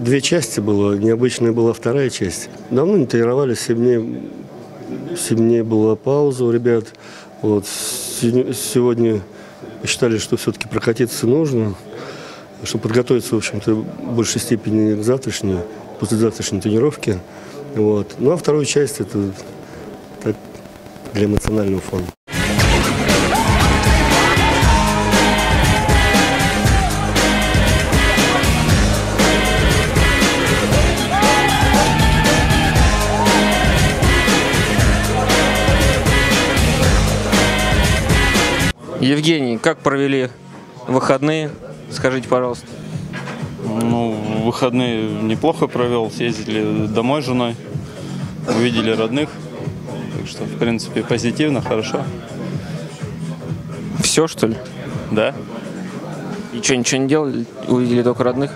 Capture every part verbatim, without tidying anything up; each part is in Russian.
Две части было, необычная была вторая часть. Давно не тренировались, семь дней была пауза у ребят. Вот. Сегодня посчитали, что все-таки прокатиться нужно, чтобы подготовиться, в общем-то, в большей степени к завтрашней, послезавтрашней тренировке. Вот. Ну а вторую часть – это так, для эмоционального фона. Евгений, как провели выходные? Скажите, пожалуйста. Ну, выходные неплохо провел. Съездили домой с женой, увидели родных. Так что, в принципе, позитивно, хорошо. Все, что ли? Да. И что, ничего не делали? Увидели только родных?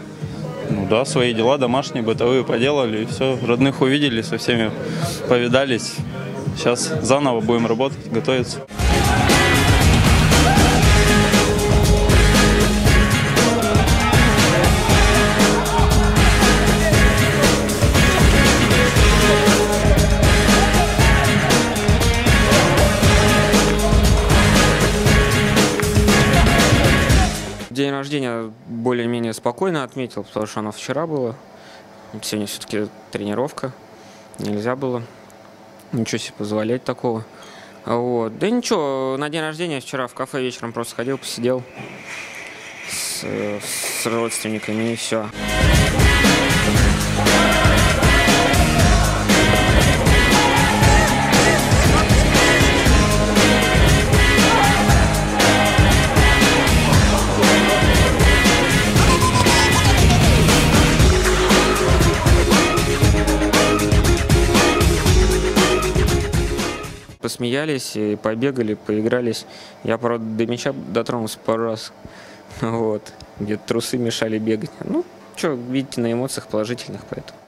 Ну да, свои дела домашние, бытовые поделали. И все, родных увидели, со всеми повидались. Сейчас заново будем работать, готовиться. День рождения более-менее спокойно отметил, потому что оно вчера было. Сегодня все-таки тренировка. Нельзя было ничего себе позволять такого. Вот. Да ничего, на день рождения вчера в кафе вечером просто ходил, посидел с, с родственниками и все. Посмеялись и побегали, поигрались. Я, правда, до мяча дотронулся пару раз. Вот. Где-то трусы мешали бегать. Ну, что, видите, на эмоциях положительных, поэтому.